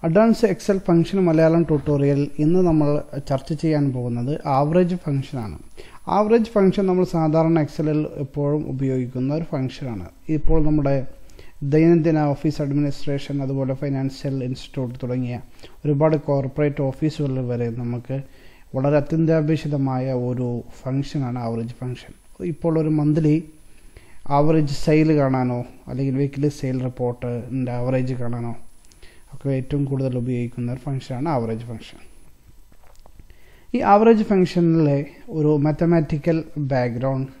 Advanced Excel function Malayalam tutorial innu nammal charcha cheyan pogunnathu average function aanu. Average function nammal sadharana Excel il eppozhum ubhayogikkunna oru function aanu. Ippol nammude ദൈനംദിന office administration അതുപോലെ financial institute തുടങ്ങിയ ഒരുപാട് corporate ഓഫീസുകളിൽ വരെ നമുക്ക് വളരെ അത്യന്താപേക്ഷിതമായ ഒരു ഫംഗ്ഷനാണ് ആവറേജ് ഫംഗ്ഷൻ. ഇപ്പോൾ ഒരു മന്ത്ലി ആവറേജ് സെയിൽ കാണാനോ അല്ലെങ്കിൽ വീക്കിലി സെയിൽ റിപ്പോർട്ടിൻ്റെ ആവറേജ് കാണാനോ ഒക്കെ ഏറ്റവും കൂടുതൽ ഉപയോഗിക്കുന്ന ഒരു ഫംഗ്ഷനാണ് ആവറേജ് ഫംഗ്ഷൻ. ഈ ആവറേജ് ഫംഗ്ഷനിലെ ഒരു മാത്തമാറ്റിക്കൽ ബാക്ക്ഗ്രൗണ്ട്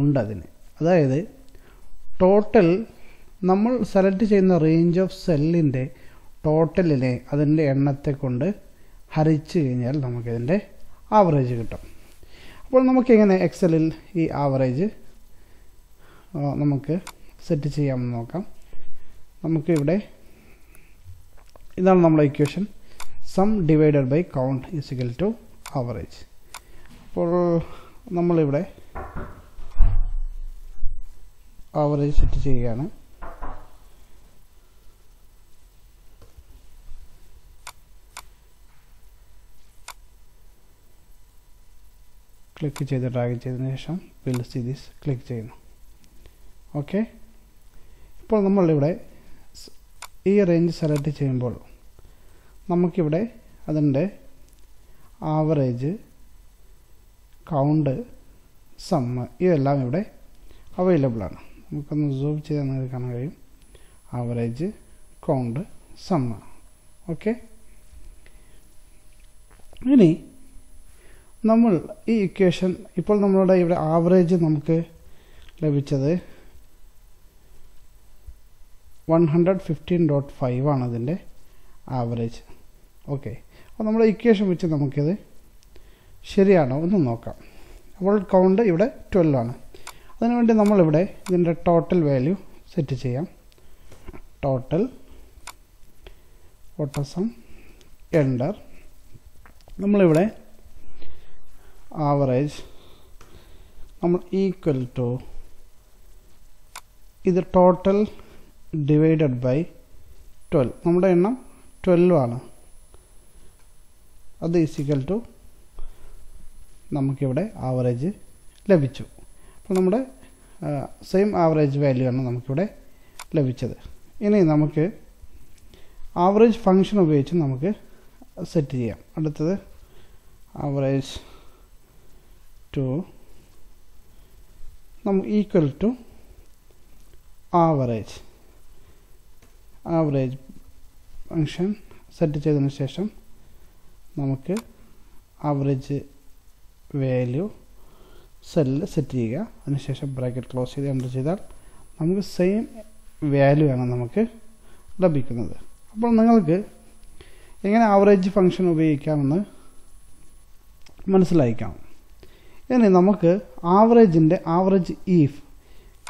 ഉണ്ട് അതിന്. അതായത് ടോട്ടൽ നമ്മൾ സെലക്ട് ചെയ്യുന്ന റേഞ്ച് ഓഫ് സെല്ലിൻ്റെ ടോട്ടലിനെ അതിൻ്റെ എണ്ണത്തെ കൊണ്ട് ഹരിച്ചു കഴിഞ്ഞാൽ നമുക്കിതിൻ്റെ ആവറേജ് കിട്ടും. അപ്പോൾ നമുക്കിങ്ങനെ എക്സലിൽ ഈ ആവറേജ് നമുക്ക് സെറ്റ് ചെയ്യാമെന്ന് നോക്കാം. നമുക്കിവിടെ ഇതാണ് നമ്മുടെ equation, sum divided by count is equal to average. അപ്പോൾ നമ്മളിവിടെ ആവറേജ് സെറ്റ് ചെയ്യുകയാണ്. ക്ലിക്ക് ചെയ്ത് ഡ്രാഗ് ചെയ്തതിന് ശേഷം വിൽ സി ദിസ് ക്ലിക്ക് ചെയ്യുന്നു. ഓക്കെ, ഇപ്പോൾ നമ്മളിവിടെ ഈ റേഞ്ച് സെലക്ട് ചെയ്യുമ്പോൾ നമുക്കിവിടെ അതിൻ്റെ ആവറേജ്, കൗണ്ട്, സമ്മ് ഇതെല്ലാം ഇവിടെ അവൈലബിളാണ്. നമുക്കൊന്ന് സൂം ചെയ്താൽ നിങ്ങൾക്ക് കാണാൻ കഴിയും, ആവറേജ്, കൗണ്ട്, സമ്മ്. ഓക്കെ, ഇനി നമ്മൾ ഈ ഇക്വേഷൻ ഇപ്പോൾ നമ്മളുടെ ഇവിടെ ആവറേജ് നമുക്ക് ലഭിച്ചത് 115.5 ആണ് അതിൻ്റെ ആവറേജ്. ഓക്കെ, അപ്പോൾ നമ്മുടെ ഇക്വേഷൻ വെച്ച് നമുക്കിത് ശരിയാണോ ഒന്ന് നോക്കാം. അപ്പോൾ കൗണ്ട് ഇവിടെ 12 ആണ്. അതിനുവേണ്ടി നമ്മളിവിടെ ഇതിൻ്റെ ടോട്ടൽ വാല്യൂ സെറ്റ് ചെയ്യാം. ടോട്ടൽ ഓട്ടസം എൻഡർ, നമ്മളിവിടെ ആവറേജ് നമ്മൾ ഈക്വൽ ടു ഇത് ടോട്ടൽ ഡിവൈഡഡ് ബൈ 12, നമ്മുടെ എണ്ണം 12 ആണ്. അത് ഈക്വൽ ടു നമുക്കിവിടെ ആവറേജ് ലഭിച്ചു. അപ്പോൾ നമ്മുടെ സെയിം ആവറേജ് വാല്യൂ ആണ് നമുക്കിവിടെ ലഭിച്ചത്. ഇനി നമുക്ക് ആവറേജ് ഫംഗ്ഷൻ ഉപയോഗിച്ച് നമുക്ക് സെറ്റ് ചെയ്യാം. അടുത്തത് ആവറേജ് നമുക്ക് equal to average average function set ചെയ്തതിന് ശേഷം നമുക്ക് ആവറേജ് വാല്യൂ സെല്ല് സെറ്റ് ചെയ്യുക. അതിനുശേഷം ബ്രാക്കറ്റ് ക്ലോസ് ചെയ്ത് എൻ്റർ ചെയ്താൽ നമുക്ക് സെയിം വാല്യൂ ആണ് നമുക്ക് ലഭിക്കുന്നത്. അപ്പോൾ നിങ്ങൾക്ക് എങ്ങനെ ആവറേജ് ഫംഗ്ഷൻ ഉപയോഗിക്കാമെന്ന് മനസ്സിലാക്കാം. ഇനി നമുക്ക് ആവറേജിൻ്റെ ആവറേജ് ഈഫ്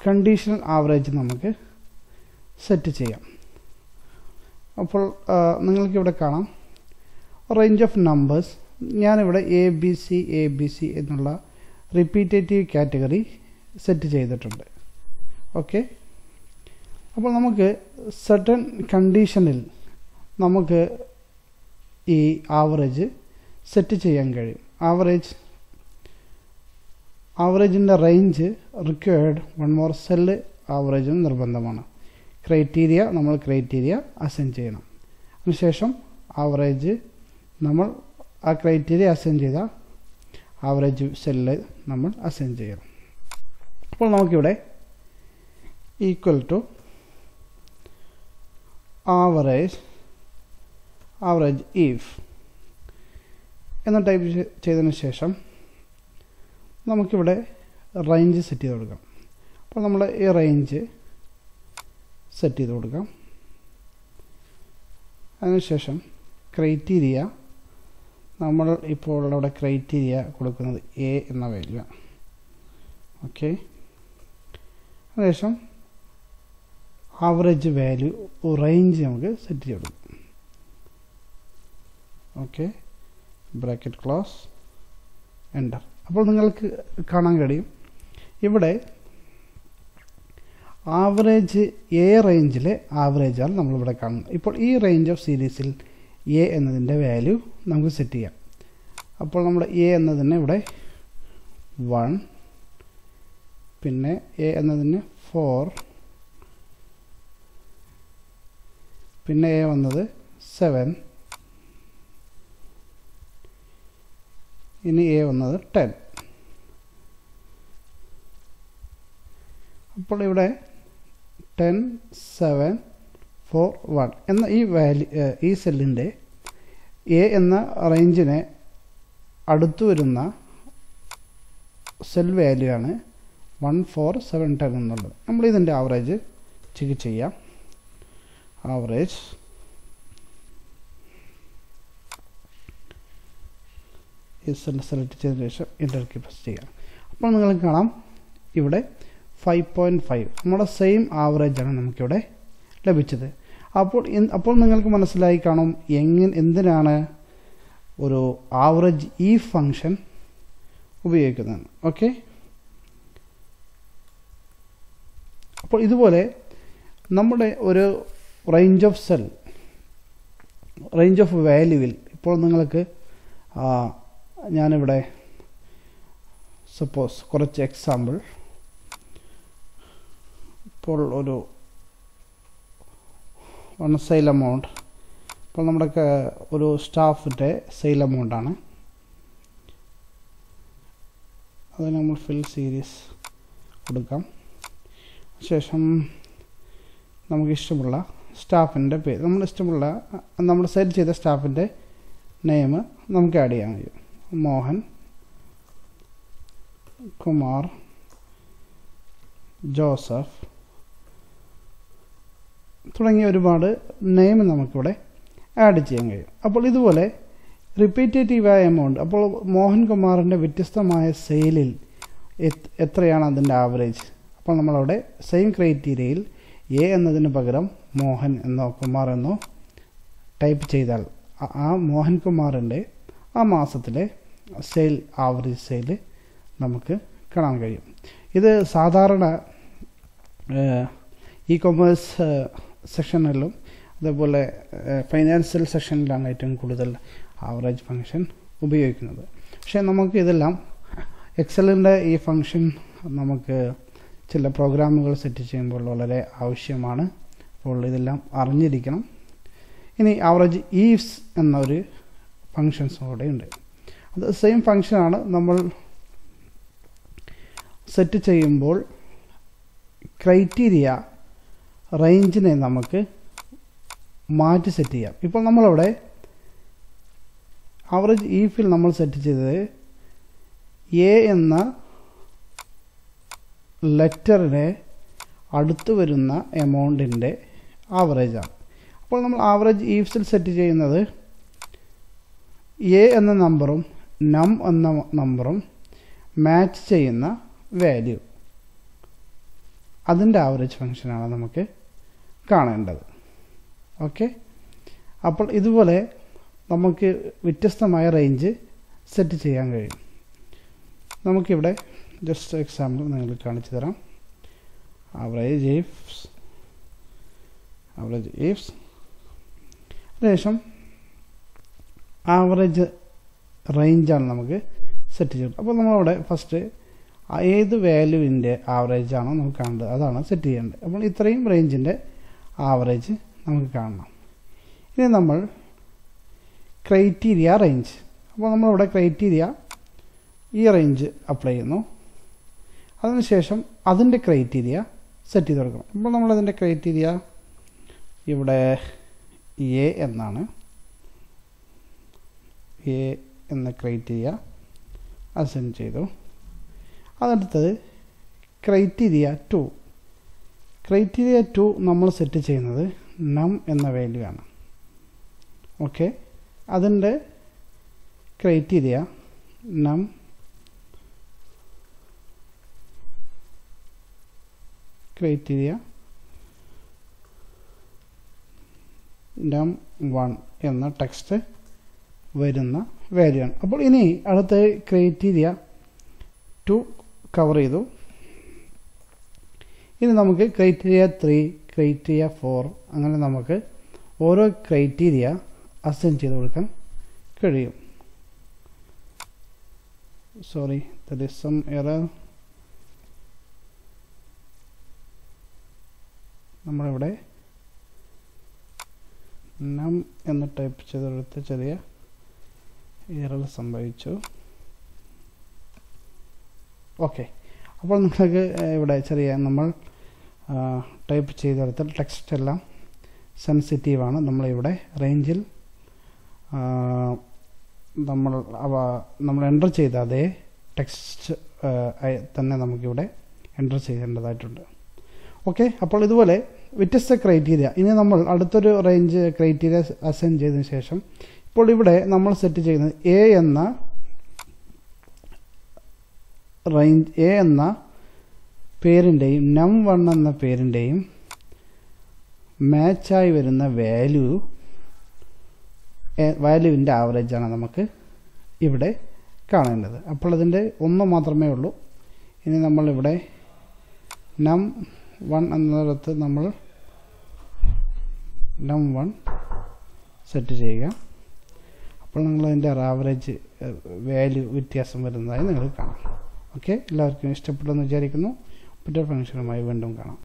കണ്ടീഷണൽ ആവറേജ് നമുക്ക് സെറ്റ് ചെയ്യാം. അപ്പോൾ നിങ്ങൾക്കിവിടെ കാണാം റേഞ്ച് ഓഫ് നമ്പേഴ്സ്. ഞാനിവിടെ എ ബി സി എന്നുള്ള റിപ്പീറ്റേറ്റീവ് കാറ്റഗറി സെറ്റ് ചെയ്തിട്ടുണ്ട്. ഓക്കെ, അപ്പോൾ നമുക്ക് സർട്ടൺ കണ്ടീഷനിൽ നമുക്ക് ഈ ആവറേജ് സെറ്റ് ചെയ്യാൻ കഴിയും. ആവറേജിൻ്റെ range required one more cell ആവറേജും നിർബന്ധമാണ്. ക്രൈറ്റീരിയ നമ്മൾ അസൈൻ ചെയ്യണം. അതിനുശേഷം ആവറേജ് നമ്മൾ ആ ക്രൈറ്റീരിയ അസൈൻ ചെയ്ത ആവറേജ് സെല്ല് നമ്മൾ അസൈൻ ചെയ്യണം. അപ്പോൾ നമുക്കിവിടെ ഈക്വൽ ടു ആവറേജ് ഈഫ് എന്ന് ടൈപ്പ് ചെയ്തതിന് ശേഷം നമുക്കിവിടെ റേഞ്ച് സെറ്റ് ചെയ്ത് കൊടുക്കാം. അപ്പോൾ നമ്മൾ ഈ റേഞ്ച് സെറ്റ് ചെയ്ത് കൊടുക്കാം. അതിനുശേഷം ക്രൈറ്റീരിയ നമ്മൾ ഇപ്പോൾ അവിടെ ക്രൈറ്റീരിയ കൊടുക്കുന്നത് എ എന്ന വാല്യൂ ആണ്. ഓക്കെ, അതിനുശേഷം ആവറേജ് വാല്യൂ റേഞ്ച് നമുക്ക് സെറ്റ് ചെയ്ത് കൊടുക്കാം. Okay, bracket close enter. അപ്പോൾ നിങ്ങൾക്ക് കാണാൻ കഴിയും ഇവിടെ average A range le average al nammal ivide kaanum ippol ee range of series il A ennadinte value namukku set cheyam appol nammude A ennadine ivide 1 pinne A ennadine 4 pinne A vannathu 7 ini A vannathu 10 അപ്പോൾ ഇവിടെ 10 7 4 1 എന്ന ഈ value ഈ സെല്ലിന്റെ A എന്ന റേഞ്ചിനെ അടുത്തു വരുന്ന സെൽ വാല്യൂ ആണ് 14710 എന്നുള്ളത്. നമ്മൾ ഇതിന്റെ ആവറേജ് ചെക്ക് ചെയ്യാം. ആവറേജ് ഈ സെൽ സെലക്ട് ചെയ്ത ശേഷം എന്റർ കീ പ്രസ് ചെയ്യാം. അപ്പോൾ നിങ്ങൾക്ക് കാണാം ഇവിടെ 5.5 നമ്മുടെ സെയിം ആവറേജ് ആണ് നമുക്ക് ഇവിടെ ലഭിച്ചത്. അപ്പോൾ നിങ്ങൾക്ക് മനസ്സിലായി കാണും എന്തിനാണ് ഒരു ആവറേജ് ഈ ഫംഗ്ഷൻ ഉപയോഗിക്കുന്നത്. ഓക്കേ, അപ്പോൾ ഇതുപോലെ നമ്മുടെ ഒരു range of cell range of വാല്യൂവിൽ ഇപ്പോൾ നിങ്ങൾക്ക് ഞാൻ ഇവിടെ സപ്പോസ് കുറച്ച് എക്സാമ്പിൾ ഇപ്പോൾ ഒരു വൺ സെയിൽ എമൗണ്ട് ഇപ്പോൾ നമ്മുടെ ഒരു സ്റ്റാഫിൻ്റെ സെയിൽ എമൗണ്ടാണ്. അത് നമ്മൾ ഫിൽ സീരീസ് കൊടുക്കാം. ശേഷം നമുക്കിഷ്ടമുള്ള സ്റ്റാഫിൻ്റെ പേര് നമ്മൾ സെയിൽ ചെയ്ത സ്റ്റാഫിൻ്റെ നെയിം നമുക്ക് ആഡ് ചെയ്യാൻ കഴിയും. മോഹൻ, കുമാർ, ജോസഫ് തുടങ്ങിയ ഒരുപാട് നെയിം നമുക്കിവിടെ ആഡ് ചെയ്യാൻ കഴിയും. അപ്പോൾ ഇതുപോലെ റിപ്പീറ്റേറ്റീവായ എമൗണ്ട്, അപ്പോൾ മോഹൻകുമാറിൻ്റെ വ്യത്യസ്തമായ സെയിലിൽ എത്രയാണ് അതിൻ്റെ ആവറേജ്, അപ്പോൾ നമ്മളവിടെ സെയിം ക്രൈറ്റീരിയയിൽ A എന്നതിന് പകരം മോഹൻ എന്നോ കുമാർ എന്നോ ടൈപ്പ് ചെയ്താൽ ആ മോഹൻകുമാറിൻ്റെ ആ മാസത്തിലെ സെയിൽ ആവറേജ് സെയിൽ നമുക്ക് കാണാൻ കഴിയും. ഇത് സാധാരണ ഇ കൊമേഴ്സ് സെക്ഷനിലും അതേപോലെ ഫൈനാൻഷ്യൽ സെക്ഷനിലാണ് ഏറ്റവും കൂടുതൽ ആവറേജ് ഫംഗ്ഷൻ ഉപയോഗിക്കുന്നത്. പക്ഷേ നമുക്ക് ഇതെല്ലാം എക്സലിൻ്റെ ഈ ഫംഗ്ഷൻ നമുക്ക് ചില പ്രോഗ്രാമുകൾ സെറ്റ് ചെയ്യുമ്പോൾ വളരെ ആവശ്യമാണ്. അപ്പോൾ ഇതെല്ലാം അറിഞ്ഞിരിക്കണം. ഇനി ആവറേജ് ഈവ്സ് എന്നൊരു ഫങ്ഷൻസ് കൂടെ ഉണ്ട്. അത് സെയിം ഫങ്ഷനാണ്. നമ്മൾ സെറ്റ് ചെയ്യുമ്പോൾ ക്രൈറ്റീരിയ റേഞ്ചിനെ നമുക്ക് മാറ്റി സെറ്റ് ചെയ്യാം. ഇപ്പോൾ നമ്മളവിടെ ആവറേജ് ഈഫിൽ നമ്മൾ സെറ്റ് ചെയ്തത് A എന്ന ലെറ്ററിനെ അടുത്ത് വരുന്ന എമൗണ്ടിൻ്റെ ആവറേജാണ്. അപ്പോൾ നമ്മൾ ആവറേജ് ഈഫ്സിൽ സെറ്റ് ചെയ്യുന്നത് A എന്ന നമ്പറും നം എന്ന നമ്പറും മാച്ച് ചെയ്യുന്ന വാല്യൂ അതിൻ്റെ ആവറേജ് ഫംഗ്ഷനാണ് നമുക്ക് കാണേണ്ടത്. ഓക്കെ, അപ്പോൾ ഇതുപോലെ നമുക്ക് വ്യത്യസ്തമായ റേഞ്ച് സെറ്റ് ചെയ്യാൻ കഴിയും. നമുക്കിവിടെ ജസ്റ്റ് എക്സാമ്പിൾ നിങ്ങൾക്ക് കാണിച്ചു തരാം. ആവറേജ് ഈഫ്സ് അതിനുശേഷം ആവറേജ് റേഞ്ചാണ് നമുക്ക് സെറ്റ് ചെയ്യുന്നത്. അപ്പോൾ നമ്മളവിടെ ഫസ്റ്റ് ഏത് വാല്യൂവിൻ്റെ ആവറേജാണോ നമുക്ക് കാണേണ്ടത് അതാണ് സെറ്റ് ചെയ്യേണ്ടത്. അപ്പോൾ ഇത്രയും റേഞ്ചിൻ്റെ ആവറേജ് നമുക്ക് കാണണം. ഇനി നമ്മൾ ക്രൈറ്റീരിയ റേഞ്ച്, അപ്പോൾ നമ്മളിവിടെ ക്രൈറ്റീരിയ ഈ റേഞ്ച് അപ്ലൈ ചെയ്യുന്നു. അതിനുശേഷം അതിൻ്റെ ക്രൈറ്റീരിയ സെറ്റ് ചെയ്ത് കൊടുക്കണം. അപ്പോൾ നമ്മളതിൻ്റെ ക്രൈറ്റീരിയ ഇവിടെ A എന്നാണ്. A എന്ന ക്രൈറ്റീരിയ അസൈൻ ചെയ്തു. അതടുത്തത് ക്രൈറ്റീരിയ 2 നമ്മൾ സെറ്റ് ചെയ്യുന്നത് നം എന്ന വാല്യൂ ആണ്. ഓക്കെ, അതിൻ്റെ ക്രൈറ്റീരിയ നം നം 1 എന്ന ടെക്സ്റ്റ് വരുന്ന വാല്യൂ ആണ്. അപ്പോൾ ഇനി അടുത്ത ക്രൈറ്റീരിയ 2 കവർ ചെയ്തു. ഇനി നമുക്ക് ക്രൈറ്റീരിയ 3 ക്രൈറ്റീരിയ 4 അങ്ങനെ നമുക്ക് ഓരോ ക്രൈറ്റീരിയ അസൈൻ ചെയ്തു കൊടുക്കാൻ കഴിയും sorry there is some error നമ്മൾ ഇവിടെ നം എന്ന് ടൈപ്പ് ചെയ്തെടുത്ത ചെറിയ എറർ സംഭവിച്ചു ഓക്കേ അപ്പോൾ നമുക്ക് ഇവിടെ ചെറിയ നമ്മൾ ടൈപ്പ് ചെയ്തെടുത്ത ടെക്സ്റ്റ് എല്ലാം സെൻസിറ്റീവ് ആണ് നമ്മൾ ഇവിടെ റേഞ്ചിൽ നമ്മൾ എൻ്റർ ചെയ്ത അതേ ടെക്സ്റ്റ് തന്നെ നമുക്ക് ഇവിടെ എൻ്റർ ചെയ്യേണ്ടതായിട്ടുണ്ട് ഓക്കേ അപ്പോൾ ഇതുപോലെ വ്യത്യസ്ത ക്രൈറ്റീരിയ ഇനി നമ്മൾ അടുത്തൊരു റേഞ്ച് ക്രൈറ്റീരിയ അസൈൻ ചെയ്തതിനു ശേഷം ഇപ്പോൾ ഇവിടെ നമ്മൾ സെറ്റ് ചെയ്യുന്നത് എ എന്ന റേഞ്ച് എ എന്ന പേരിൻ്റെയും നം1 എന്ന പേരിൻ്റെയും മാച്ചായി വരുന്ന വാല്യൂവിൻ്റെ ആവറേജാണ് നമുക്ക് ഇവിടെ കാണേണ്ടത് അപ്പോൾ അതിൻ്റെ ഒന്ന് മാത്രമേ ഉള്ളൂ ഇനി നമ്മളിവിടെ നം1 എന്നിടത്ത് നമ്മൾ നം1 സെറ്റ് ചെയ്യുക അപ്പോൾ നിങ്ങളതിൻ്റെ ആവറേജ് വാല്യൂ വ്യത്യാസം വരുന്നതായി നിങ്ങൾ കാണാം ഓക്കെ എല്ലാവർക്കും ഇഷ്ടപ്പെട്ടെന്ന് വിചാരിക്കുന്നു മറ്റൊരു ഫംഗ്ഷനുമായി വീണ്ടും കാണാം